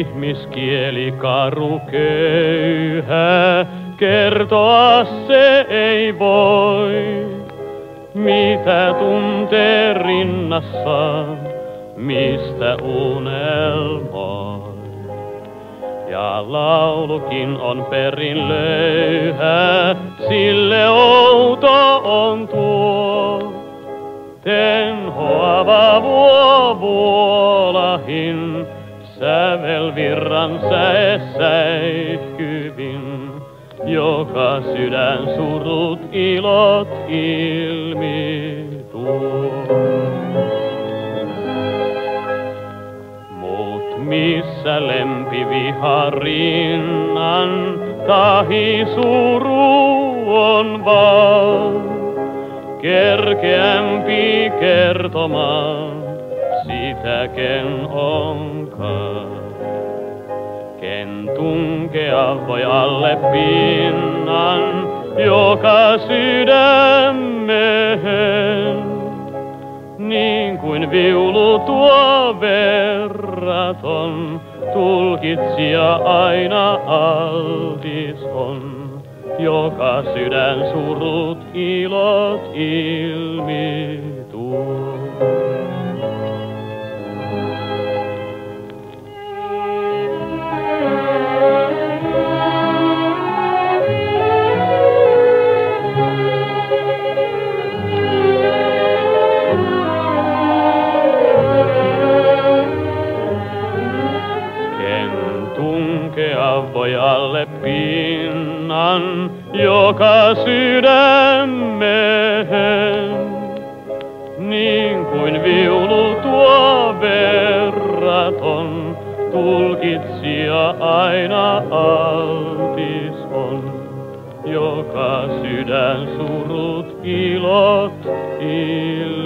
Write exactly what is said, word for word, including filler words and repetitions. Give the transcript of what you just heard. ihmiskieli karu köyhä, kertoa se ei voi. Mitä tuntee rinnassaan, mistä unelmoi. Ja laulukin on perin löyhä, sille outo on tuo. Tenhoava vuolahin, sävelvirran säessäihkyvin, joka sydän surut ilot ilmi tuo. Mut missä lempiviha rinnan, tahi suru on vaan. Kerkeämpi kertomaan sitä ken onkaan. Ken tunkea voi alle pinnan, joka sydämeen. Niin kuin viulu tuo verraton, tulkitsija aina altis on. Joka sydän surut ilot ilmi tuo. Ken tunkea voi alle pinnan, joka sydämeen, niin kuin viulu tuo verraton, tulkitsija aina altis on, joka sydän surut ilot ilmi.